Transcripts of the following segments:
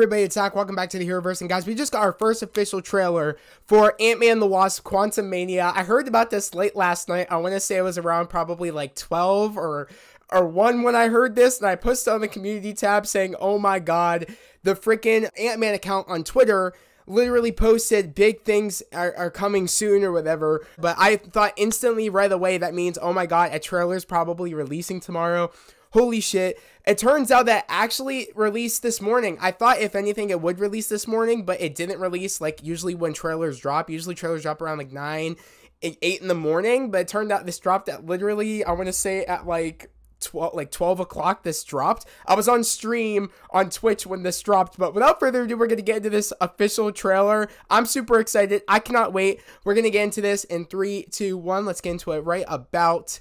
everybody, it's Zach. Welcome back to the Hero-Verse. And guys, we just got our first official trailer for Ant-Man and the Wasp: Quantumania. I heard about this late last night. I want to say it was around probably like 12 or 1 when I heard this, and I posted on the community tab saying, oh my god, the freaking Ant-Man account on Twitter literally posted big things are coming soon or whatever. But I thought instantly right away, that means, oh my god, a trailer's probably releasing tomorrow. Holy shit. It turns out that actually released this morning. I thought if anything it would release this morning, but it didn't release like usually when trailers drop. Usually trailers drop around like 9, 8 in the morning, but it turned out this dropped at literally, I want to say at like 12 o'clock this dropped. I was on stream on Twitch when this dropped, but without further ado, we're gonna get into this official trailer. I'm super excited. I cannot wait. We're gonna get into this in 3, 2, 1. Let's get into it right about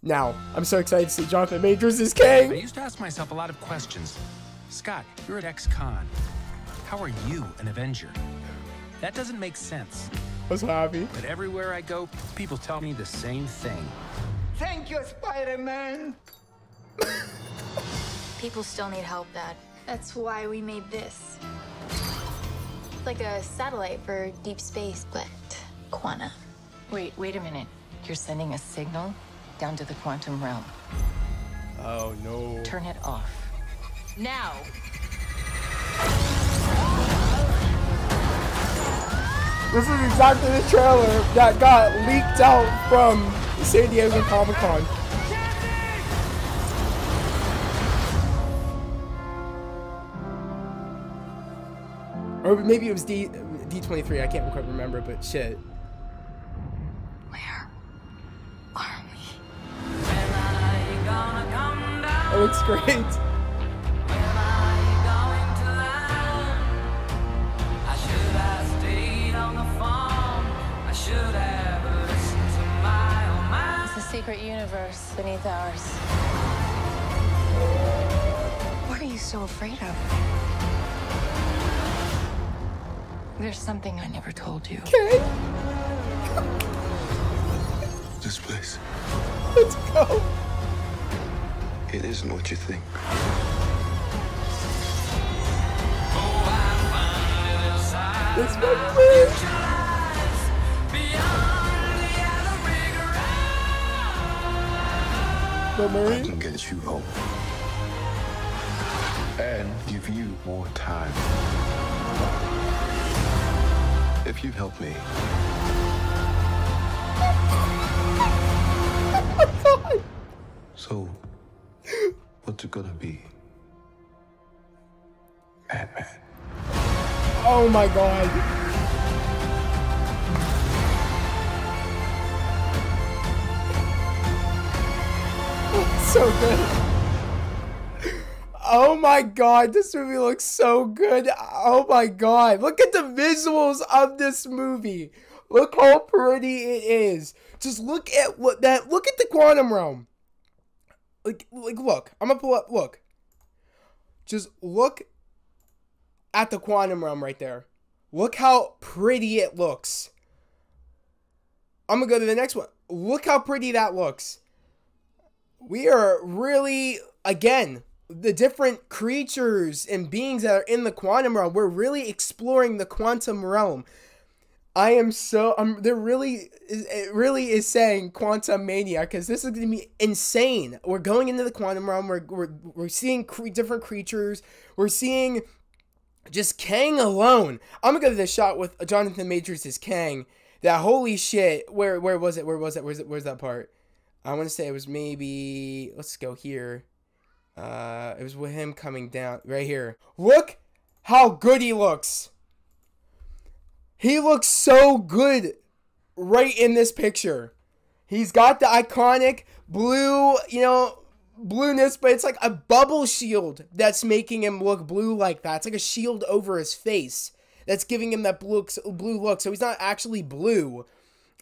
now. I'm so excited to see Jonathan Majors is Kang. I used to ask myself a lot of questions. Scott, you're at ex-con. How are you an Avenger? That doesn't make sense. I was happy. But everywhere I go, people tell me the same thing. Thank you, Spider-Man. People still need help, Dad. That's why we made this. It's like a satellite for deep space, but quanta. Wait a minute. You're sending a signal down to the quantum realm. Oh, no. Turn it off. Now. This is exactly the trailer that got leaked out from San Diego Comic Con. Or maybe it was D23, I can't quite remember, but shit. Where are we? It looks great. Secret universe beneath ours. What are you so afraid of? There's something I never told you. Okay. This place. Let's go. It isn't what you think. It's my place. I can get you home and give you more time. If you help me, so what's it gonna be? Ant-Man. Oh my god. So good. Oh my god, this movie looks so good. Oh my god, look at the visuals of this movie. Look how pretty it is. Just look at what that, look at the quantum realm. Like look, I'm gonna pull up, look. Just look at the quantum realm right there. Look how pretty it looks. I'm gonna go to the next one. Look how pretty that looks. We are really, again, the different creatures and beings that are in the quantum realm. We're really exploring the quantum realm. I am so, it really is saying quantum mania, because this is going to be insane. We're going into the quantum realm. We're seeing different creatures. We're seeing just Kang alone. I'm going to go to this shot with Jonathan Majors as Kang. That holy shit. Where was it? Where's that part? I want to say it was maybe, let's go here. It was with him coming down right here. Look how good he looks. He looks so good right in this picture. He's got the iconic blue, you know, blueness, but it's like a bubble shield that's making him look blue like that. It's like a shield over his face that's giving him that blue look. So he's not actually blue.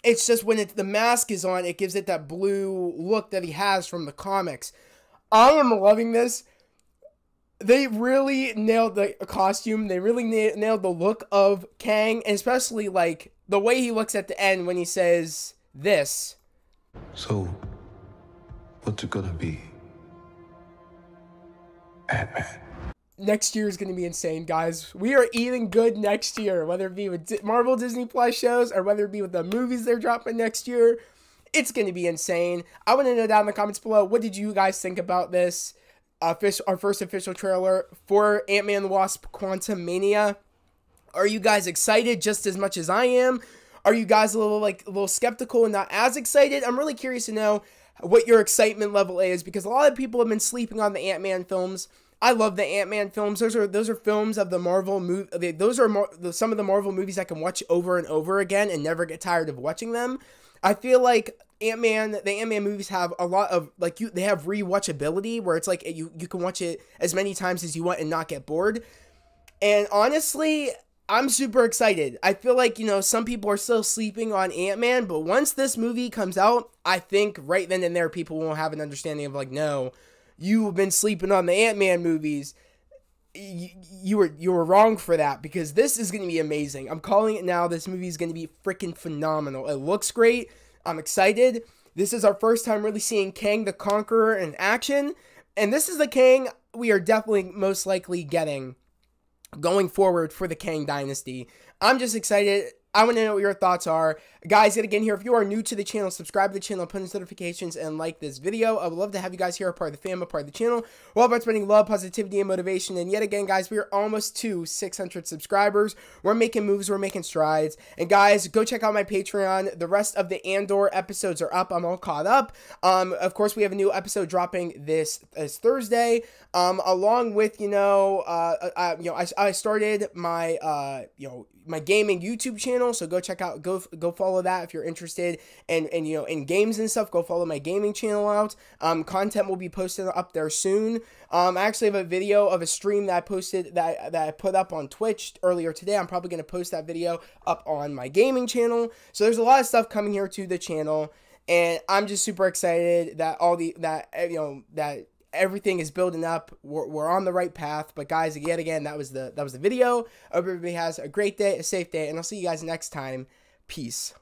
It's just when the mask is on, it gives it that blue look that he has from the comics. I am loving this. They really nailed the costume. They really nailed the look of Kang, and especially like the way he looks at the end when he says this. So, what's it gonna be? Ant-Man. Next year is going to be insane, guys. We are eating good next year, whether it be with Marvel Disney Plus shows or whether it be with the movies they're dropping next year. It's going to be insane. I want to know down in the comments below, what did you guys think about this? Our first official trailer for Ant-Man and the Wasp Quantumania. Are you guys excited just as much as I am? Are you guys a little skeptical and not as excited? I'm really curious to know what your excitement level is, because a lot of people have been sleeping on the Ant-Man films. I love the Ant-Man films. Those are films of the Marvel movie. Those are some of the Marvel movies I can watch over and over again and never get tired of watching them. I feel like the Ant-Man movies have a lot of they have rewatchability, where it's like you can watch it as many times as you want and not get bored. And honestly, I'm super excited. I feel like, you know, some people are still sleeping on Ant-Man, but once this movie comes out, I think right then and there people will have an understanding of like, no, you've been sleeping on the Ant-Man movies. You were wrong for that, because this is going to be amazing. I'm calling it now. This movie is going to be freaking phenomenal. It looks great. I'm excited. This is our first time really seeing Kang the Conqueror in action, and this is the Kang we are definitely most likely getting going forward for the Kang Dynasty. I'm just excited. I want to know what your thoughts are. Guys, yet again here, if you are new to the channel, subscribe to the channel, put in notifications, and like this video. I would love to have you guys here, a part of the family, part of the channel. We're all about spreading love, positivity, and motivation. And yet again, guys, we are almost to 600 subscribers. We're making moves. We're making strides. And guys, go check out my Patreon. The rest of the Andor episodes are up. I'm all caught up. Of course, we have a new episode dropping this Thursday. Along with, I started my, my gaming YouTube channel. So go check out, go follow that if you're interested, and in games and stuff. Go follow my gaming channel out. Content will be posted up there soon. I actually have a video of a stream that I posted that I put up on Twitch earlier today. I'm probably going to post that video up on my gaming channel. So there's a lot of stuff coming here to the channel, and I'm just super excited that that everything is building up. We're on the right path. But guys, yet again, that was the video. Hope everybody has a great day, a safe day, and I'll see you guys next time. Peace.